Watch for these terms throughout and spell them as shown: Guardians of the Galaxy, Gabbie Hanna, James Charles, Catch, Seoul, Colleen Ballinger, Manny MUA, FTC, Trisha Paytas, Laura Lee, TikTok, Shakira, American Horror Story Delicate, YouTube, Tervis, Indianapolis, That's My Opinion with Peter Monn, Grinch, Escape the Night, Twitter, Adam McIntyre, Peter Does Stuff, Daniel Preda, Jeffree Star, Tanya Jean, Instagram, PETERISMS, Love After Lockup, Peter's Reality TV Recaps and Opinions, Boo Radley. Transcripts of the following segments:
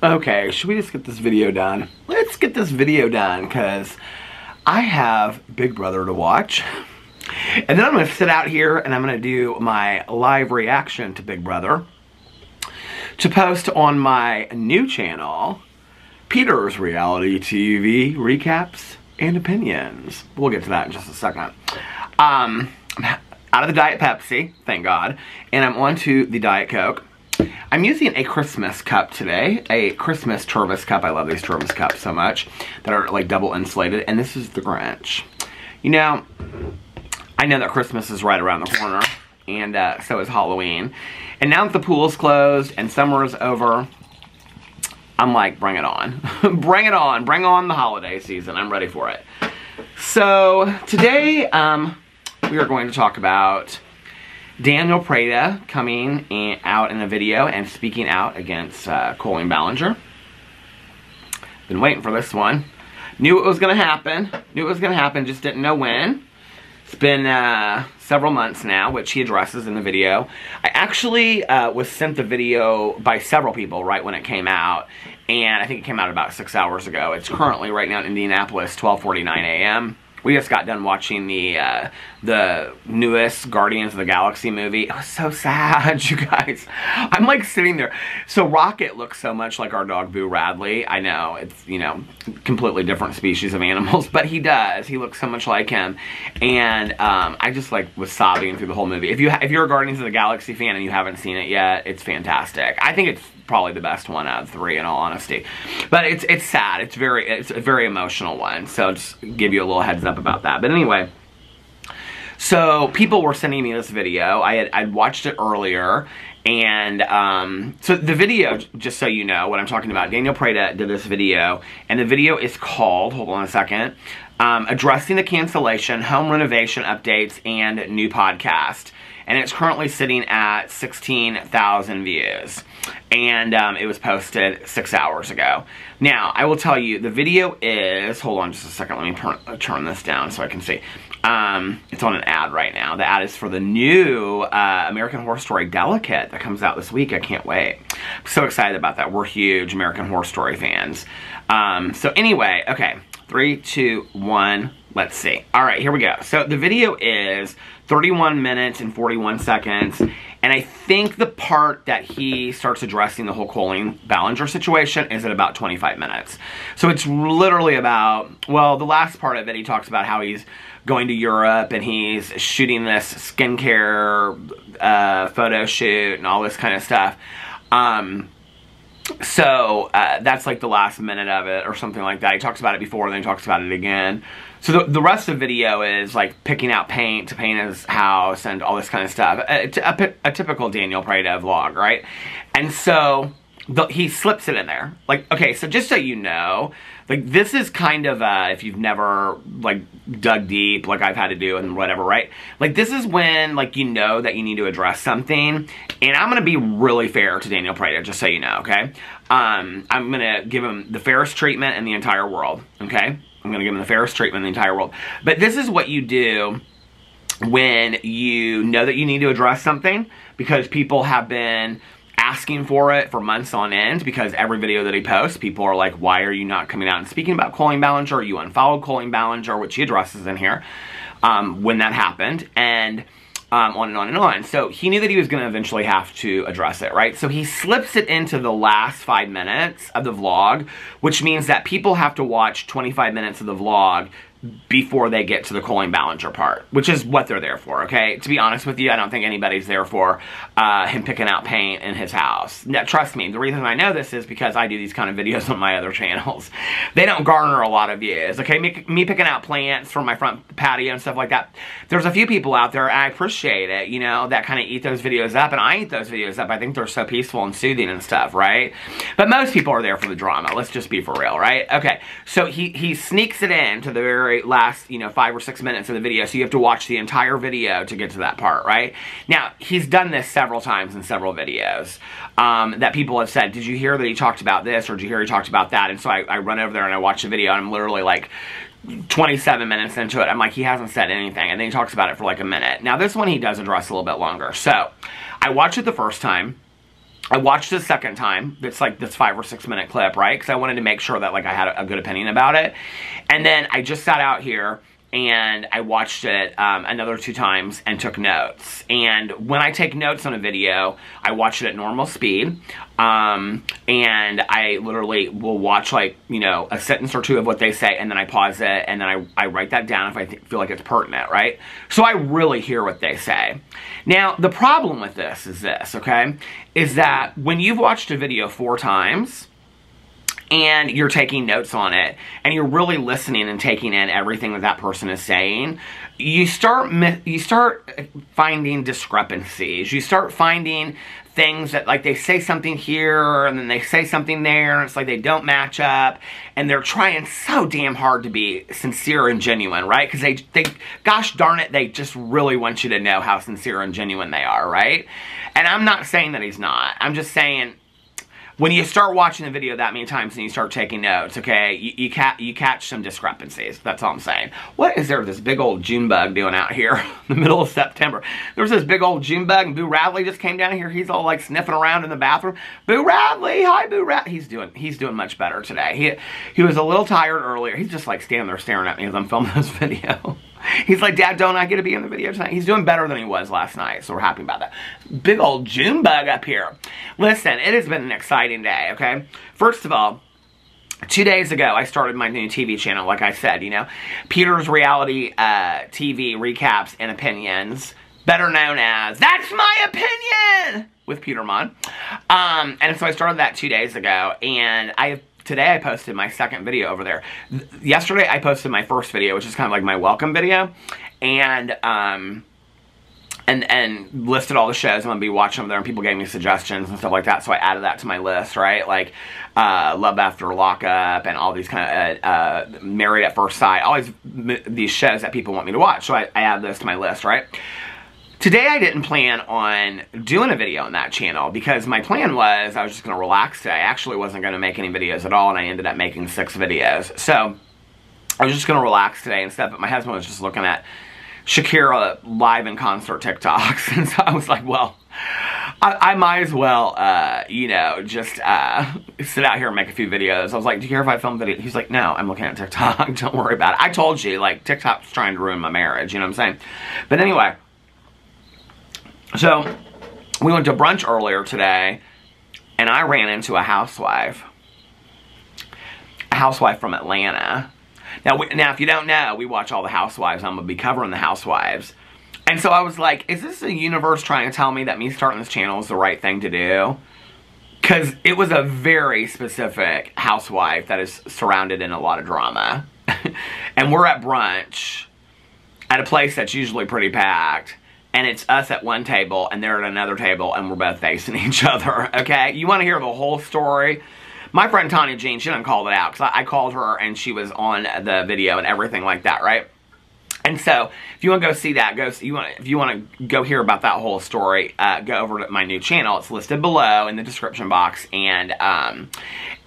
Okay, should we just get this video done? Let's get this video done, because I have Big Brother to watch. And then I'm going to sit out here and I'm going to do my live reaction to Big Brother to post on my new channel, Peter's Reality TV Recaps and Opinions. We'll get to that in just a second. I'm out of the Diet Pepsi, thank God, and I'm on to the Diet Coke. I'm using a Christmas cup today, a Christmas Tervis cup. I love these Tervis cups so much that are like double insulated, and this is the Grinch. You know, I know that Christmas is right around the corner, and so is Halloween. And now that the pool's closed and summer's over, I'm like, bring it on. Bring it on. Bring on the holiday season. I'm ready for it. So today we are going to talk about Daniel Preda coming out in a video and speaking out against Colleen Ballinger. Been waiting for this one. Knew it was going to happen. Knew it was going to happen, just didn't know when. It's been several months now, which he addresses in the video. I actually was sent the video by several people right when it came out, and I think it came out about 6 hours ago. It's currently right now in Indianapolis, 12:49 a.m. We just got done watching the newest Guardians of the Galaxy movie. It was so sad, you guys. I'm like sitting there. So Rocket looks so much like our dog Boo Radley. I know, it's, you know, completely different species of animals, but he does. He looks so much like him. And I just like was sobbing through the whole movie. If you're a Guardians of the Galaxy fan and you haven't seen it yet, it's fantastic. I think it's probably the best one out of three, in all honesty. But it's sad. It's a very emotional one. So I'll just give you a little heads up about that. But anyway, so people were sending me this video. I'd watched it earlier, and so the video, just so you know what I'm talking about, Daniel Preda did this video, and the video is called, hold on a second, Addressing the Cancellation, Home Renovation Updates, and New Podcast. And it's currently sitting at 16,000 views. And it was posted 6 hours ago. Now, I will tell you, the video is, hold on just a second, let me turn this down so I can see. It's on an ad right now. The ad is for the new American Horror Story Delicate that comes out this week. I can't wait. I'm so excited about that. We're huge American Horror Story fans. So anyway, okay, 3, 2, 1. Let's see. All right, here we go. So the video is 31 minutes and 41 seconds. And I think the part that he starts addressing the whole Colleen Ballinger situation is at about 25 minutes. So it's literally about, well, the last part of it, he talks about how he's going to Europe and he's shooting this skincare photo shoot and all this kind of stuff. So that's like the last minute of it or something like that. He talks about it before and then he talks about it again. So the rest of the video is like picking out paint to paint his house and all this kind of stuff. A typical Daniel Preda vlog, right? And so he slips it in there. Like, okay, so just so you know, like this is kind of, if you've never like dug deep like I've had to do and whatever, right? Like this is when like you know that you need to address something. And I'm going to be really fair to Daniel Preda, just so you know, okay? I'm going to give him the fairest treatment in the entire world, okay? I'm going to give him the fairest treatment in the entire world. But this is what you do when you know that you need to address something, because people have been asking for it for months on end, because every video that he posts, people are like, why are you not coming out and speaking about Colleen Ballinger? You unfollowed Colleen Ballinger, which he addresses in here, when that happened, and on and on and on. So he knew that he was going to eventually have to address it, right? So he slips it into the last 5 minutes of the vlog, which means that people have to watch 25 minutes of the vlog before they get to the Colleen Ballinger part, which is what they're there for, okay? To be honest with you, I don't think anybody's there for him picking out paint in his house. Now, trust me, the reason I know this is because I do these kind of videos on my other channels. They don't garner a lot of views, okay? Me picking out plants from my front patio and stuff like that. There's a few people out there, I appreciate it, you know, that kind of eat those videos up, and I eat those videos up. I think they're so peaceful and soothing and stuff, right? But most people are there for the drama. Let's just be for real, right? Okay, so he sneaks it in to the very last, you know, 5 or 6 minutes of the video, so you have to watch the entire video to get to that part, right? Now, he's done this several times in several videos that people have said, did you hear that he talked about this, or did you hear he talked about that? And so I run over there and I watch the video, and I'm literally like 27 minutes into it. I'm like, he hasn't said anything, and then he talks about it for like a minute. Now, this one he does address a little bit longer. So I watched it the first time. I watched the second time. It's like this 5 or 6 minute clip, right? Because I wanted to make sure that like I had a good opinion about it. And then I just sat out here and I watched it another 2 times and took notes. And when I take notes on a video, I watch it at normal speed. And I literally will watch like, you know, a sentence or two of what they say, and then I pause it, and then I write that down if I feel like it's pertinent, right? So I really hear what they say. Now, the problem with this, okay, is that when you've watched a video 4 times, and you're taking notes on it, and you're really listening and taking in everything that that person is saying, you start finding discrepancies. You start finding things that, like, they say something here, and then they say something there, and it's like they don't match up, and they're trying so damn hard to be sincere and genuine, right? Because they gosh darn it, they just really want you to know how sincere and genuine they are, right? And I'm not saying that he's not. I'm just saying, when you start watching the video that many times and you start taking notes, okay, you catch some discrepancies. That's all I'm saying. What is there this big old June bug doing out here in the middle of September? There's this big old June bug, and Boo Radley just came down here. He's all like sniffing around in the bathroom. Boo Radley, hi Boo Radley. He's doing much better today. He was a little tired earlier. He's just like standing there staring at me as I'm filming this video. He's like, Dad, don't I get to be in the video tonight? He's doing better than he was last night, so we're happy about that. Big old June bug up here. Listen, it has been an exciting day, okay? First of all, 2 days ago, I started my new TV channel, like I said, you know. Peter's Reality TV Recaps and Opinions, better known as That's My Opinion with Peter Monn. And so I started that 2 days ago, and today I posted my second video over there. Yesterday I posted my first video, which is kind of like my welcome video, and listed all the shows I'm gonna be watching over there, and people gave me suggestions and stuff like that, so I added that to my list, right? Like Love After Lockup and all these kind of Married at First Sight, all these shows that people want me to watch, so I add those to my list, right? Today I didn't plan on doing a video on that channel because my plan was I was just going to relax today. I actually wasn't going to make any videos at all, and I ended up making 6 videos. So I was just going to relax today and stuff, but my husband was just looking at Shakira live in concert TikToks, and so I was like, well, I might as well, you know, just sit out here and make a few videos. I was like, do you care if I film videos? He's like, no, I'm looking at TikTok. Don't worry about it. I told you, like, TikTok's trying to ruin my marriage, you know what I'm saying? But anyway, so we went to brunch earlier today, and I ran into a housewife from Atlanta. Now, if you don't know, we watch all the Housewives. I'm going to be covering the Housewives. And so I was like, is this the universe trying to tell me that me starting this channel is the right thing to do? Because it was a very specific housewife that is surrounded in a lot of drama. And we're at brunch at a place that's usually pretty packed. And it's us at one table, and they're at another table, and we're both facing each other, okay? You want to hear the whole story? My friend Tanya Jean, she didn't call it out, because I called her, and she was on the video and everything like that, right? And so, if you want to go see that, if you want to go hear about that whole story, go over to my new channel. It's listed below in the description box, and,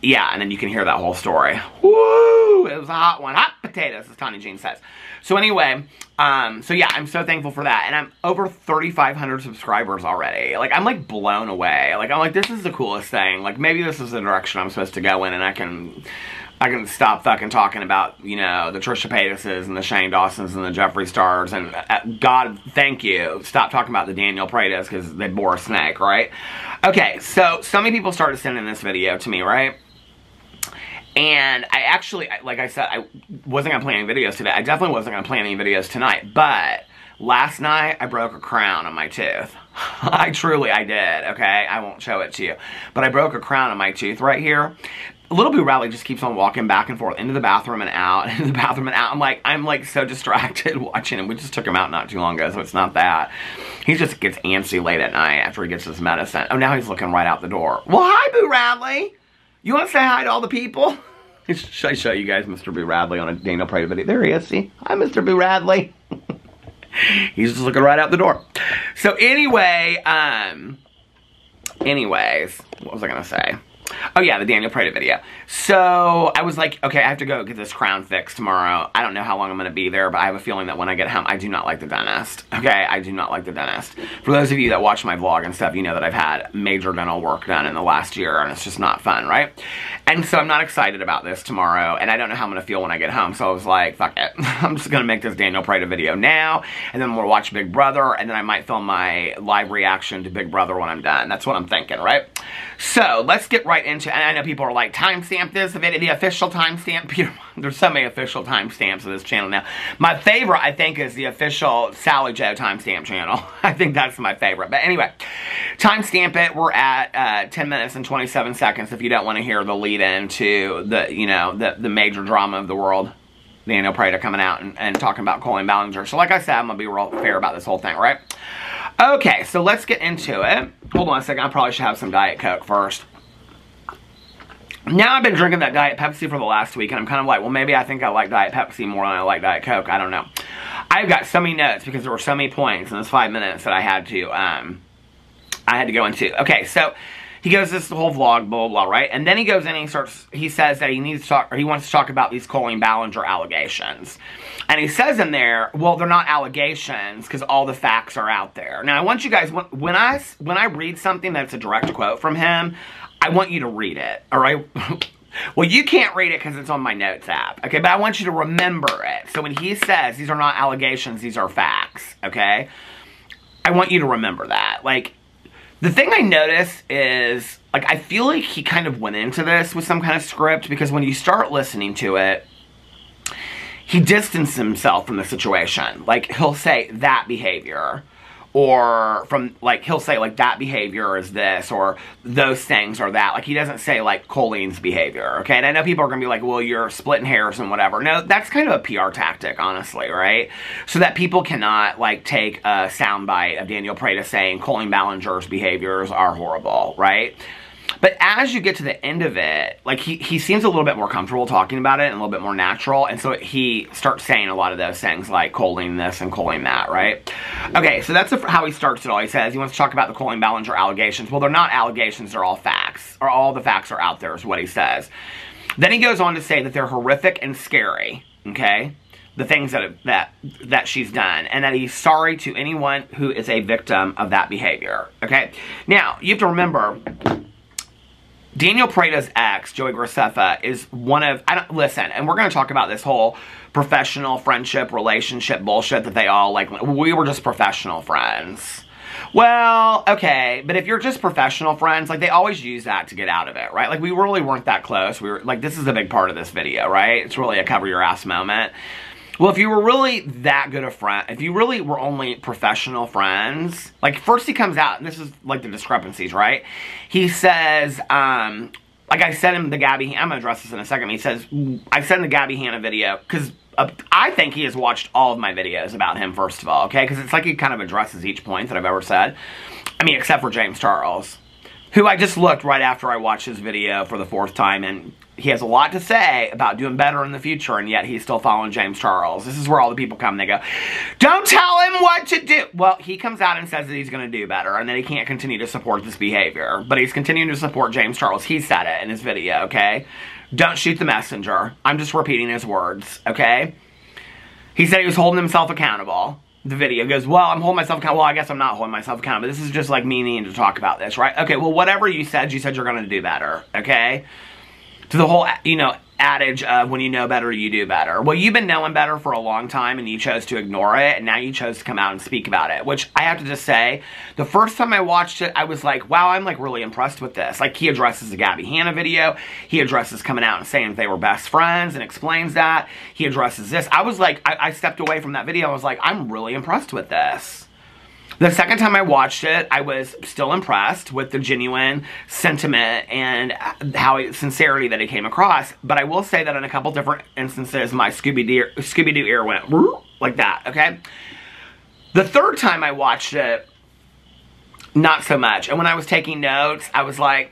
yeah, and then you can hear that whole story. Woo! It was a hot one. Hot potatoes, as Tanya Jean says. So anyway, so yeah, I'm so thankful for that. And I'm over 3,500 subscribers already. Like, I'm like blown away. Like, I'm like, this is the coolest thing. Like, maybe this is the direction I'm supposed to go in, and I can stop fucking talking about, you know, the Trisha Paytases and the Shane Dawsons and the Jeffree Stars and, God, thank you, stop talking about the Daniel Predas because they bore a snake, right? Okay, so many people started sending this video to me, right? And I actually, like I said, I wasn't going to plan any videos today. I definitely wasn't going to plan any videos tonight. But last night, I broke a crown on my tooth. I did, okay? I won't show it to you. But I broke a crown on my tooth right here. Little Boo Radley just keeps on walking back and forth into the bathroom and out, into the bathroom and out. I'm like so distracted watching him. We just took him out not too long ago, so it's not that. He just gets antsy late at night after he gets his medicine. Oh, now he's looking right out the door. Well, hi, Boo Radley. You want to say hi to all the people? Should I show you guys Mr. Boo Radley on a Daniel Preda video? There he is, see? Hi, Mr. Boo Radley. He's just looking right out the door. So anyway, anyways, what was I going to say? Oh yeah, the Daniel Preda video. So I was like, okay, I have to go get this crown fixed tomorrow. I don't know how long I'm going to be there, but I have a feeling that when I get home, I do not like the dentist. Okay, I do not like the dentist. For those of you that watch my vlog and stuff, you know that I've had major dental work done in the last year, and it's just not fun, right? And so I'm not excited about this tomorrow, and I don't know how I'm going to feel when I get home. So I was like, fuck it. I'm just going to make this Daniel Preda video now, and then we'll watch Big Brother, and then I might film my live reaction to Big Brother when I'm done. That's what I'm thinking, right? So let's get right into, and I know people are like, timestamp this, the official timestamp. Peter, there's so many official timestamps of this channel now. My favorite, I think, is the official Sally Joe timestamp channel. I think that's my favorite. But anyway, timestamp it. We're at 10 minutes and 27 seconds if you don't want to hear the lead-in to the, you know, the major drama of the world. Daniel Preda coming out and talking about Colleen Ballinger. So like I said, I'm going to be real fair about this whole thing, right? Okay, so let's get into it. Hold on a second. I probably should have some Diet Coke first. Now I've been drinking that Diet Pepsi for the last week, and I'm kind of like, well, maybe I think I like Diet Pepsi more than I like Diet Coke. I don't know. I've got so many notes because there were so many points in those 5 minutes that I had to go into. Okay, so he goes this whole vlog, blah, blah, blah, right? And then he goes in and he starts, he says that he needs to talk, or he wants to talk about these Colleen Ballinger allegations. And he says in there, well, they're not allegations because all the facts are out there. Now, I want you guys, when I read something that's a direct quote from him, I want you to read it, all right? Well, you can't read it because it's on my notes app, okay? But I want you to remember it. So when he says these are not allegations, these are facts, okay? I want you to remember that. Like, the thing I notice is, like, I feel like he kind of went into this with some kind of script, because when you start listening to it, he distanced himself from the situation. Like, he'll say that behavior, or from, like, he'll say, like, that behavior is this, or those things are that. Like, he doesn't say, like, Colleen's behavior, okay? And I know people are going to be like, well, you're splitting hairs and whatever. No, that's kind of a PR tactic, honestly, right? So that people cannot, like, take a soundbite of Daniel Preda saying Colleen Ballinger's behaviors are horrible, right? But as you get to the end of it, like, he seems a little bit more comfortable talking about it and a little bit more natural. And so he starts saying a lot of those things, like Colleen this and Colleen that, right? Okay, so that's how he starts it all. He says he wants to talk about the Colleen Ballinger allegations. Well, they're not allegations. They're all facts. Or all the facts are out there is what he says. Then he goes on to say that they're horrific and scary, okay? The things that she's done, and that he's sorry to anyone who is a victim of that behavior, okay? Now, you have to remember, Daniel Preda's ex, Joey Graceffa, is one of, listen, and we're going to talk about this whole professional friendship, relationship bullshit that they all, like, we were just professional friends. Well, okay, but if you're just professional friends, like, they always use that to get out of it, right? Like, we really weren't that close. We were, like, this is a big part of this video, right? It's really a cover your ass moment. Well, if you were really that good a friend, if you really were only professional friends, like, first he comes out, and this is, like, the discrepancies, right? He says, like, I sent him the Gabbie, I'm going to address this in a second, he says, I sent him the Gabbie Hanna video, because I think he has watched all of my videos about him, first of all, okay? Because it's like he kind of addresses each point that I've ever said. I mean, except for James Charles, who I just looked right after I watched his video for the 4th time, and he has a lot to say about doing better in the future, and yet he's still following James Charles. This is where all the people come and they go, don't tell him what to do. Well, he comes out and says that he's going to do better and that he can't continue to support this behavior. But he's continuing to support James Charles. He said it in his video, okay? Don't shoot the messenger. I'm just repeating his words, okay? He said he was holding himself accountable. The video goes, well, I'm holding myself accountable. Well, I guess I'm not holding myself accountable. This is just like me needing to talk about this, right? Okay, well, whatever you said you're going to do better, okay? To the whole, you know, adage of when you know better, you do better. Well, you've been knowing better for a long time, and you chose to ignore it, and now you chose to come out and speak about it, which I have to just say, the first time I watched it, I was like, wow, I'm, like, really impressed with this. Like, he addresses the Gabbie Hanna video. He addresses coming out and saying they were best friends and explains that. He addresses this. I was like, I stepped away from that video. I was like, I'm really impressed with this. The second time I watched it, I was still impressed with the genuine sentiment and how sincerity that it came across. But I will say that in a couple different instances, my Scooby-Doo ear went like that, okay? The third time I watched it, not so much. And when I was taking notes, I was like,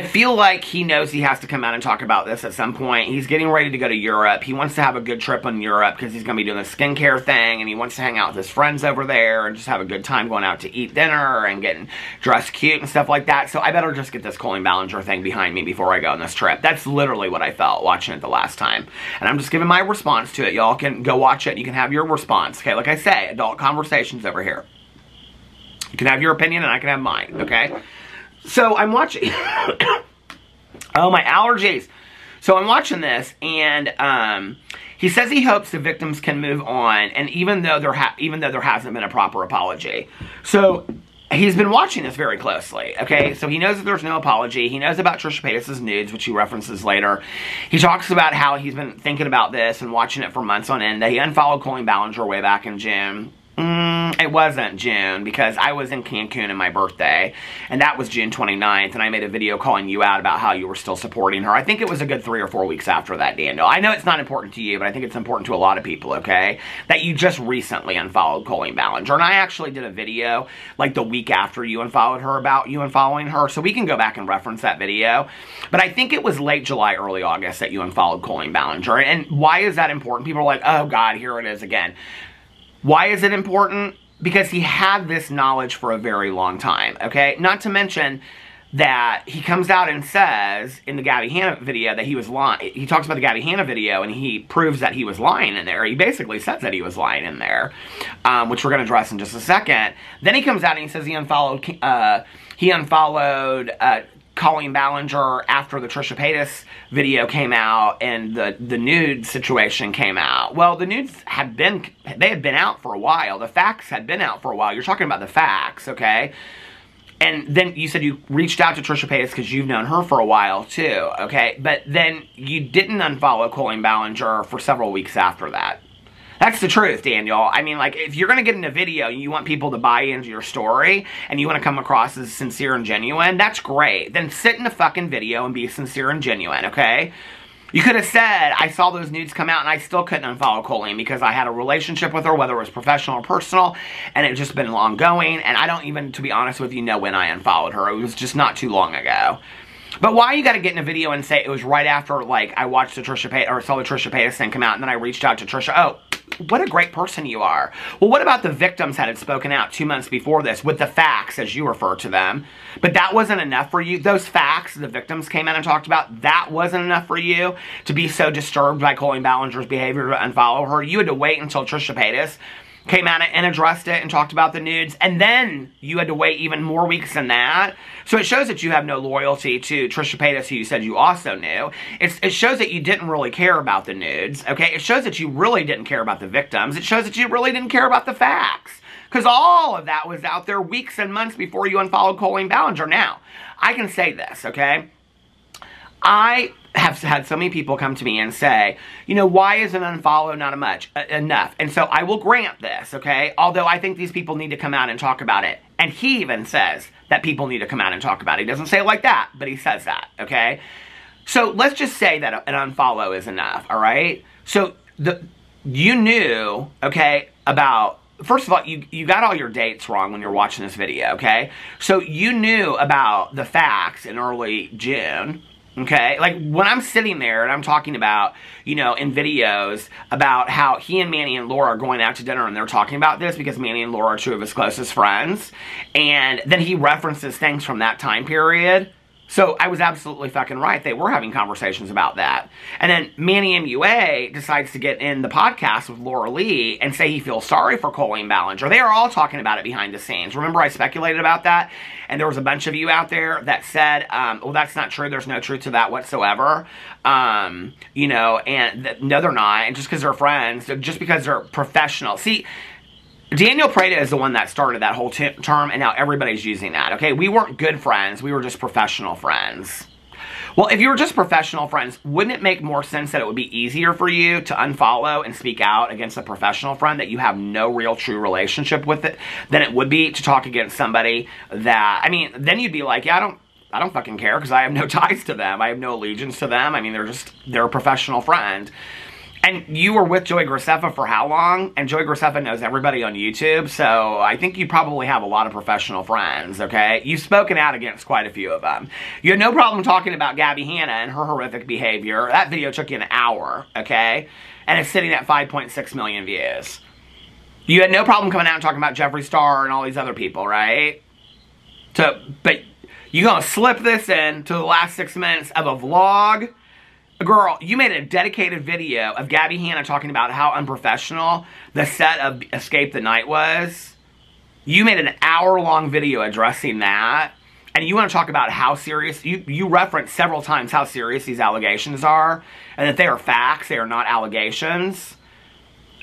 I feel like he knows he has to come out and talk about this at some point. He's getting ready to go to Europe. He wants to have a good trip in Europe because he's going to be doing the skincare thing, and he wants to hang out with his friends over there and just have a good time going out to eat dinner and getting dressed cute and stuff like that. So I better just get this Colleen Ballinger thing behind me before I go on this trip. That's literally what I felt watching it the last time. And I'm just giving my response to it. Y'all can go watch it. You can have your response. Okay, like I say, adult conversations over here. You can have your opinion and I can have mine, okay? So I'm watching... oh, my allergies. So I'm watching this, and he says he hopes the victims can move on, and even though there hasn't been a proper apology. So he's been watching this very closely, okay? So he knows that there's no apology. He knows about Trisha Paytas' nudes, which he references later. He talks about how he's been thinking about this and watching it for months on end, that he unfollowed Colleen Ballinger way back in June. It wasn't June, because I was in Cancun on my birthday, and that was June 29th, and I made a video calling you out about how you were still supporting her. I think it was a good 3 or 4 weeks after that, Daniel. I know it's not important to you, but I think it's important to a lot of people, okay, that you just recently unfollowed Colleen Ballinger. And I actually did a video, like, the week after you unfollowed her about you unfollowing her, so we can go back and reference that video. But I think it was late July, early August that you unfollowed Colleen Ballinger. And why is that important? People are like, oh, God, here it is again. Why is it important? Because he had this knowledge for a very long time, okay? Not to mention that he comes out and says in the Gabbie Hanna video that he was lying. He talks about the Gabbie Hanna video, and he proves that he was lying in there. He basically says that he was lying in there, which we're going to address in just a second. Then he comes out and he says he unfollowed Colleen Ballinger after the Trisha Paytas video came out and the nude situation came out. Well, the nudes had been, they had been out for a while. The facts had been out for a while. You're talking about the facts, okay? And then you said you reached out to Trisha Paytas because you've known her for a while too, okay? But then you didn't unfollow Colleen Ballinger for several weeks after that. That's the truth, Daniel. I mean, like, if you're going to get in a video and you want people to buy into your story and you want to come across as sincere and genuine, that's great. Then sit in the fucking video and be sincere and genuine, okay? You could have said, I saw those nudes come out and I still couldn't unfollow Colleen because I had a relationship with her, whether it was professional or personal, and it had just been ongoing, and I don't even, to be honest with you, know when I unfollowed her. It was just not too long ago. But why you got to get in a video and say it was right after, like, I watched the Trisha Paytas, or saw the Trisha Paytas thing come out, and then I reached out to Trisha. Oh, what a great person you are. Well, what about the victims that had spoken out 2 months before this with the facts, as you refer to them? But that wasn't enough for you. Those facts the victims came out and talked about, that wasn't enough for you to be so disturbed by Colleen Ballinger's behavior to unfollow her. You had to wait until Trisha Paytas came out and addressed it and talked about the nudes, and then you had to wait even more weeks than that. So it shows that you have no loyalty to Trisha Paytas, who you said you also knew. It shows that you didn't really care about the nudes, okay? It shows that you really didn't care about the victims. It shows that you really didn't care about the facts, because all of that was out there weeks and months before you unfollowed Colleen Ballinger. Now, I can say this, okay? I have had so many people come to me and say, you know, why is an unfollow not enough? And so I will grant this, okay? Although I think these people need to come out and talk about it. And he even says that people need to come out and talk about it. He doesn't say it like that, but he says that, okay? So let's just say that an unfollow is enough, all right? So you knew, okay, about... First of all, you got all your dates wrong when you're watching this video, okay? So you knew about the facts in early June... Okay, like when I'm sitting there and I'm talking about, you know, in videos about how he and Manny and Laura are going out to dinner and they're talking about this because Manny and Laura are two of his closest friends, and then he references things from that time period. So I was absolutely fucking right. They were having conversations about that. And then Manny MUA decides to get in the podcast with Laura Lee and say he feels sorry for Colleen Ballinger. They are all talking about it behind the scenes. Remember I speculated about that? And there was a bunch of you out there that said, well, that's not true. There's no truth to that whatsoever. You know, and no, they're not. And just because they're friends, just because they're professional. See... Daniel Preda is the one that started that whole term, and now everybody's using that, okay? We weren't good friends. We were just professional friends. Well, if you were just professional friends, wouldn't it make more sense that it would be easier for you to unfollow and speak out against a professional friend that you have no real true relationship with it than it would be to talk against somebody that, I mean, then you'd be like, yeah, I don't fucking care because I have no ties to them. I have no allegiance to them. I mean, they're a professional friend. And you were with Joey Graceffa for how long? And Joey Graceffa knows everybody on YouTube, so I think you probably have a lot of professional friends, okay? You've spoken out against quite a few of them. You had no problem talking about Gabbie Hanna and her horrific behavior. That video took you an hour, okay? And it's sitting at 5.6 million views. You had no problem coming out and talking about Jeffree Star and all these other people, right? So, but you're gonna slip this in to the last 6 minutes of a vlog? Girl, you made a dedicated video of Gabbie Hanna talking about how unprofessional the set of Escape the Night was. You made an hour-long video addressing that. And you want to talk about how serious, you referenced several times how serious these allegations are. And that they are facts, they are not allegations.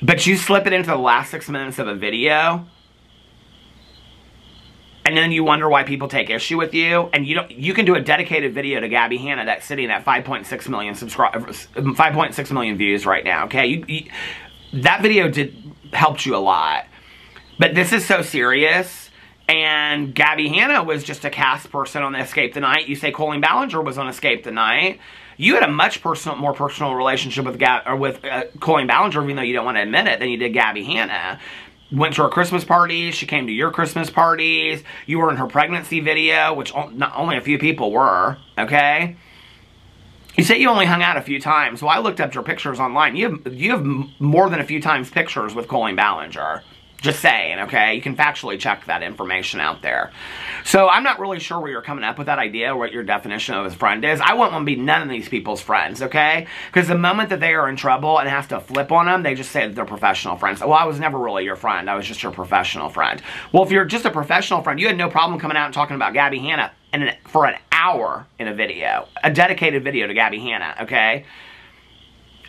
But you slip it into the last 6 minutes of a video. And then you wonder why people take issue with you, and you can do a dedicated video to Gabbie Hanna that's sitting at 5.6 million subscribers, 5.6 million views right now. Okay, that video helped you a lot, but this is so serious. And Gabbie Hanna was just a cast person on Escape the Night. You say Colleen Ballinger was on Escape the Night. You had a much more personal relationship with Colleen Ballinger, even though you don't want to admit it, than you did Gabbie Hanna. Went to her Christmas parties, she came to your Christmas parties, you were in her pregnancy video, which not only a few people were, okay? You say you only hung out a few times, well I looked up your pictures online, you have more than a few times pictures with Colleen Ballinger. Just saying, okay? You can factually check that information out there. So I'm not really sure where you're coming up with that idea, what your definition of a friend is. I wouldn't want to be none of these people's friends, okay? Because the moment that they are in trouble and have to flip on them, they just say that they're professional friends. Well, I was never really your friend. I was just your professional friend. Well, if you're just a professional friend, you had no problem coming out and talking about Gabbie Hanna for an hour in a video. A dedicated video to Gabbie Hanna, okay?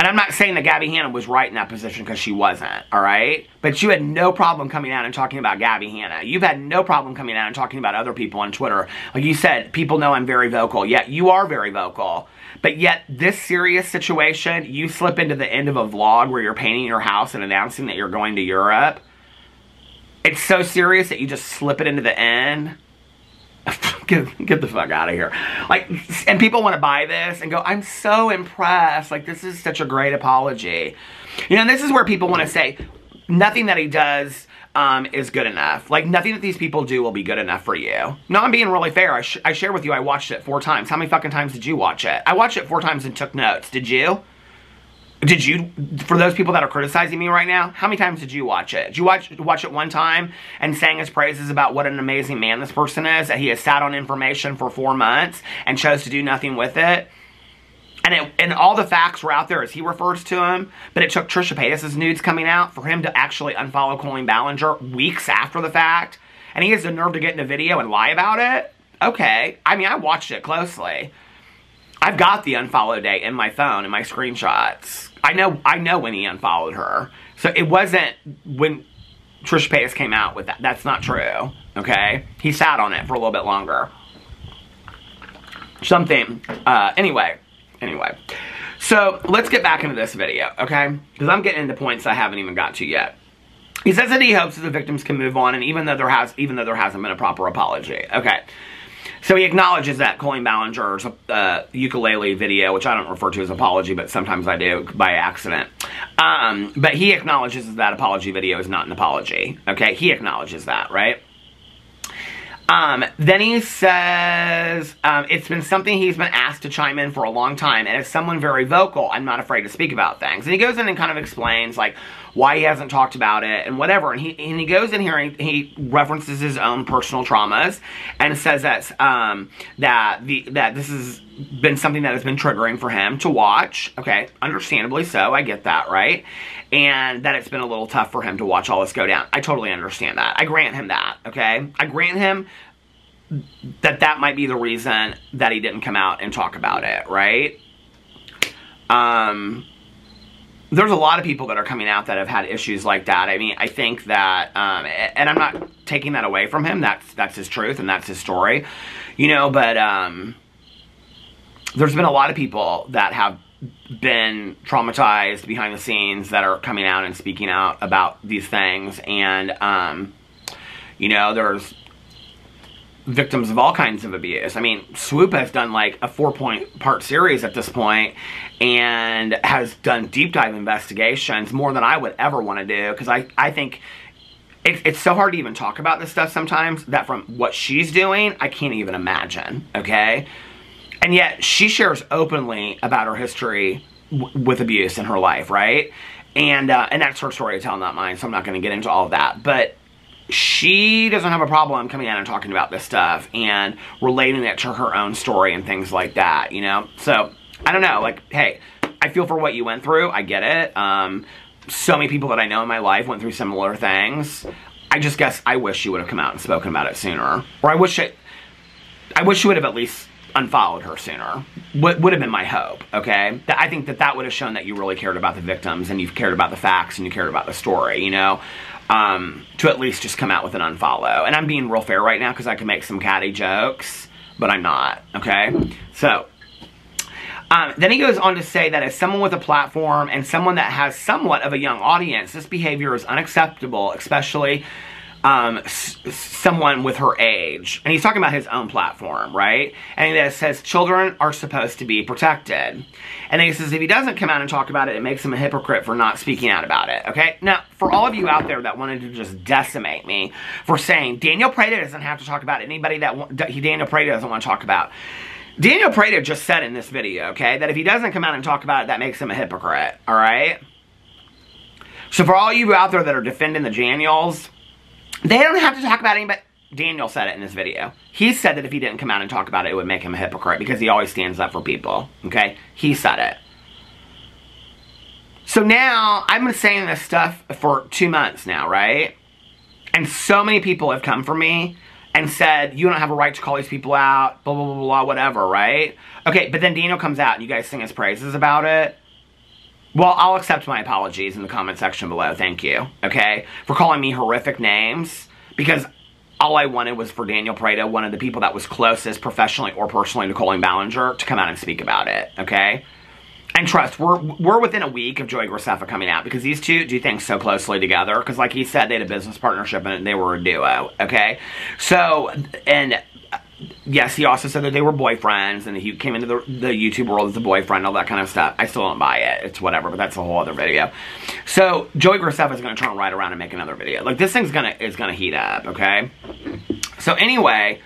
And I'm not saying that Gabbie Hanna was right in that position because she wasn't, all right? But you had no problem coming out and talking about Gabbie Hanna. You've had no problem coming out and talking about other people on Twitter. Like you said, people know I'm very vocal. Yeah, you are very vocal. But yet, this serious situation, you slip into the end of a vlog where you're painting your house and announcing that you're going to Europe. It's so serious that you just slip it into the end. Get the fuck out of here. Like, and people want to buy this and go, I'm so impressed. Like, this is such a great apology. You know, and this is where people want to say, nothing that he does is good enough. Like, nothing that these people do will be good enough for you. No, I'm being really fair. I shared with you, I watched it 4 times. How many fucking times did you watch it? I watched it 4 times and took notes. Did you? Did you, for those people that are criticizing me right now, how many times did you watch it? Did you watch it one time and sang his praises about what an amazing man this person is, that he has sat on information for 4 months and chose to do nothing with it? And all the facts were out there as he refers to him, but it took Trisha Paytas' nudes coming out for him to actually unfollow Colleen Ballinger weeks after the fact, and he has the nerve to get in a video and lie about it? Okay, I mean, I watched it closely. I've got the unfollow date in my phone, in my screenshots. I know when he unfollowed her. So it wasn't when Trisha Paytas came out with that. That's not true, okay? He sat on it for a little bit longer. Something, anyway. So let's get back into this video, okay? Because I'm getting into points I haven't even got to yet. He says that he hopes that the victims can move on, and even though there hasn't been a proper apology, okay? So he acknowledges that Colleen Ballinger's ukulele video, which I don't refer to as apology, but sometimes I do by accident. But he acknowledges that that apology video is not an apology. Okay, he acknowledges that, right? Then he says, it's been something he's been asked to chime in for a long time, and as someone very vocal, I'm not afraid to speak about things. And he goes in and kind of explains, like, why he hasn't talked about it and whatever. And he goes in here and he references his own personal traumas and says that, that this has been something that has been triggering for him to watch. Okay, understandably so. I get that, right? And that it's been a little tough for him to watch all this go down. I totally understand that. I grant him that, okay? I grant him that that might be the reason that he didn't come out and talk about it, right? There's a lot of people that are coming out that have had issues like that. I mean, I think that, and I'm not taking that away from him. That's his truth and that's his story, you know, but there's been a lot of people that have been traumatized behind the scenes that are coming out and speaking out about these things. And, you know, victims of all kinds of abuse. I mean, Swoop has done like a 4-part series at this point and has done deep dive investigations, more than I would ever want to do, because I think it's so hard to even talk about this stuff sometimes, that from what she's doing, I can't even imagine, okay? And yet, she shares openly about her history with abuse in her life, right? And that's her story to tell, not mine, so I'm not going to get into all of that. But she doesn't have a problem coming out and talking about this stuff and relating it to her own story and things like that, you know? So, I don't know. Like, hey, I feel for what you went through. I get it. So many people that I know in my life went through similar things. I just guess I wish you would have come out and spoken about it sooner. Or I wish you would have at least unfollowed her sooner. Would have been my hope, okay? I think that would have shown that you really cared about the victims and you've cared about the facts and you cared about the story, you know? To at least just come out with an unfollow. And I'm being real fair right now because I can make some catty jokes, but I'm not, okay? So, then he goes on to say that as someone with a platform and someone that has somewhat of a young audience, this behavior is unacceptable, especially someone with her age. And he's talking about his own platform, right? And he says children are supposed to be protected. And then he says if he doesn't come out and talk about it, it makes him a hypocrite for not speaking out about it, okay? Now, for all of you out there that wanted to just decimate me for saying Daniel Preda doesn't have to talk about anybody that Daniel Preda doesn't want to talk about. Daniel Preda just said in this video, okay, that if he doesn't come out and talk about it, that makes him a hypocrite, all right? So for all you out there that are defending the Daniels, they don't have to talk about anybody. Daniel said it in this video. He said that if he didn't come out and talk about it, it would make him a hypocrite because he always stands up for people, okay? He said it. So now, I've been saying this stuff for 2 months now, right? And so many people have come for me and said, you don't have a right to call these people out, blah, blah, blah, blah, whatever, right? Okay, but then Daniel comes out and you guys sing his praises about it. Well, I'll accept my apologies in the comment section below, thank you, okay? For calling me horrific names, because all I wanted was for Daniel Preda, one of the people that was closest professionally or personally to Colleen Ballinger, to come out and speak about it, okay? And trust, we're within a week of Joey Graceffa coming out, because these two do things so closely together, because like he said, they had a business partnership and they were a duo, okay? So, and yes, he also said that they were boyfriends and he came into the YouTube world as a boyfriend, all that kind of stuff. I still don't buy it. It's whatever, but that's a whole other video. So, Joey Graceffa is going to turn right around and make another video. Like, this thing's going to heat up, okay? So, anyway,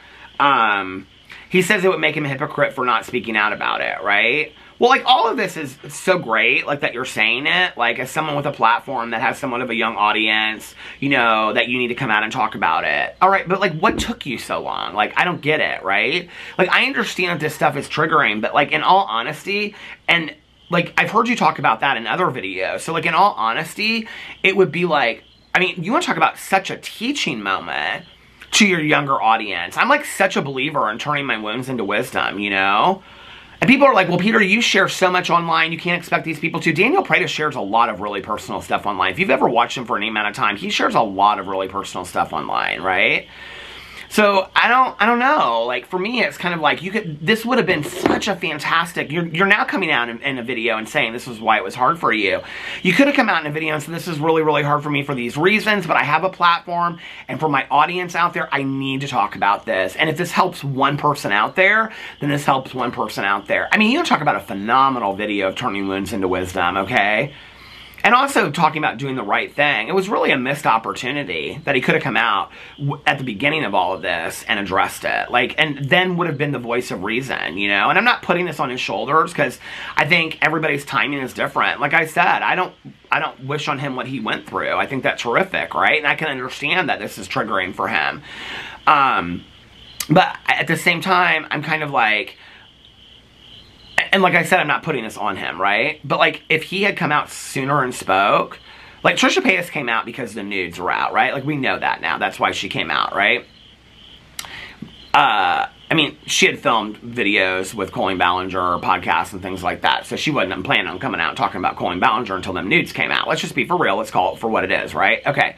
he says it would make him a hypocrite for not speaking out about it, right? Well, like, all of this is so great, like, that you're saying it. Like, as someone with a platform that has somewhat of a young audience, you know, that you need to come out and talk about it. All right, but, like, what took you so long? Like, I don't get it, right? Like, I understand that this stuff is triggering, but, like, in all honesty, and, like, I've heard you talk about that in other videos. So, like, in all honesty, it would be like, I mean, you want to talk about such a teaching moment to your younger audience. I'm, like, such a believer in turning my wounds into wisdom, you know? And people are like, well, Peter, you share so much online, you can't expect these people to. Daniel Preda shares a lot of really personal stuff online. If you've ever watched him for any amount of time, he shares a lot of really personal stuff online, right? So, I don't know. Like, for me, it's kind of like, this would have been such a fantastic, you're now coming out in a video and saying this is why it was hard for you. You could have come out in a video and said, this is really, really hard for me for these reasons, but I have a platform, and for my audience out there, I need to talk about this. And if this helps one person out there, then this helps one person out there. I mean, you talk about a phenomenal video of turning wounds into wisdom, okay? And also talking about doing the right thing. It was really a missed opportunity that he could have come out at the beginning of all of this and addressed it. Like, and then would have been the voice of reason, you know? And I'm not putting this on his shoulders because I think everybody's timing is different. Like I said, I don't wish on him what he went through. I think that's horrific, right? And I can understand that this is triggering for him. But at the same time, I'm kind of like, and like I said, I'm not putting this on him, right? But, like, if he had come out sooner and spoke, like, Trisha Paytas came out because the nudes were out, right? Like, we know that now. That's why she came out, right? I mean, she had filmed videos with Colleen Ballinger, podcasts, and things like that. So she wasn't planning on coming out and talking about Colleen Ballinger until them nudes came out. Let's just be for real. Let's call it for what it is, right? Okay.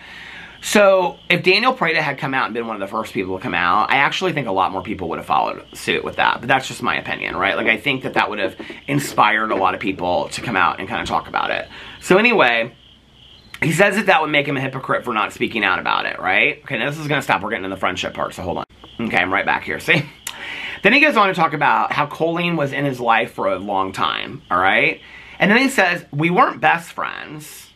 So, if Daniel Preda had come out and been one of the first people to come out, I actually think a lot more people would have followed suit with that. But that's just my opinion, right? Like, I think that would have inspired a lot of people to come out and kind of talk about it. So, anyway, he says that would make him a hypocrite for not speaking out about it, right? Okay, now this is going to stop. We're getting into the friendship part, so hold on. Okay, I'm right back here, see? Then he goes on to talk about how Colleen was in his life for a long time, all right? And then he says, we weren't best friends.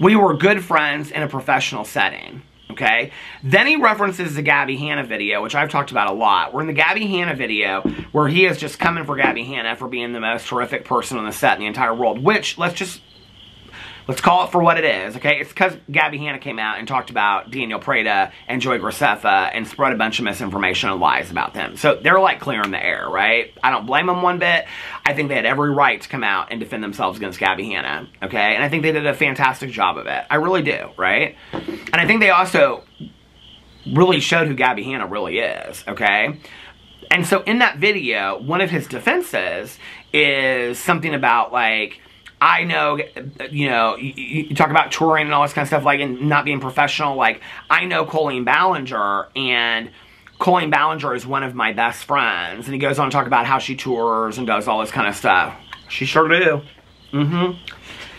We were good friends in a professional setting, okay? Then he references the Gabbie Hanna video, which I've talked about a lot. We're in the Gabbie Hanna video where he is just coming for Gabbie Hanna for being the most horrific person on the set in the entire world, which, let's call it for what it is, okay? It's because Gabbie Hanna came out and talked about Daniel Preda and Joey Graceffa and spread a bunch of misinformation and lies about them. So they're like clear in the air, right? I don't blame them one bit. I think they had every right to come out and defend themselves against Gabbie Hanna, okay? And I think they did a fantastic job of it. I really do, right? And I think they also really showed who Gabbie Hanna really is, okay? And so in that video, one of his defenses is something about, like, I know, you know, you talk about touring and all this kind of stuff, like, and not being professional. Like, I know Colleen Ballinger, and Colleen Ballinger is one of my best friends. And he goes on to talk about how she tours and does all this kind of stuff. She sure do. Mm-hmm.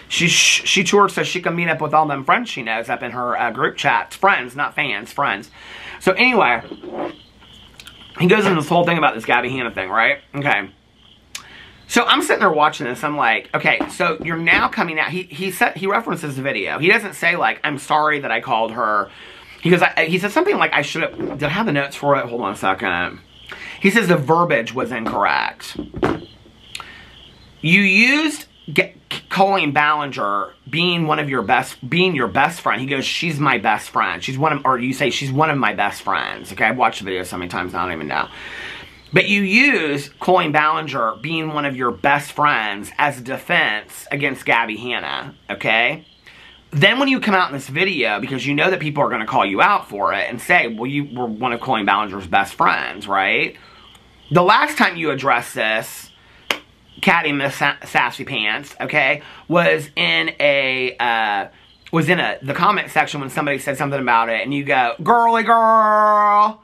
She toured so she can meet up with all them friends she knows up in her group chats. Friends, not fans, friends. So, anyway, he goes into this whole thing about this Gabbie Hanna thing, right? Okay. So I'm sitting there watching this, I'm like, okay, so you're now coming out, he references the video. He doesn't say, like, I'm sorry that I called her. He goes, he said something like, I should have, did I have the notes for it? Hold on a second. He says the verbiage was incorrect. You used Colleen Ballinger being one of your best, being your best friend. He goes, she's my best friend. She's one of, or you say, she's one of my best friends. Okay, I've watched the video so many times, I don't even know. But you use Colleen Ballinger being one of your best friends as a defense against Gabbie Hanna, okay? Then when you come out in this video, because you know that people are going to call you out for it and say, well, you were one of Colleen Ballinger's best friends, right? The last time you addressed this, Catty Miss Sassy Pants, okay, was in the comment section when somebody said something about it, and you go, girly girl.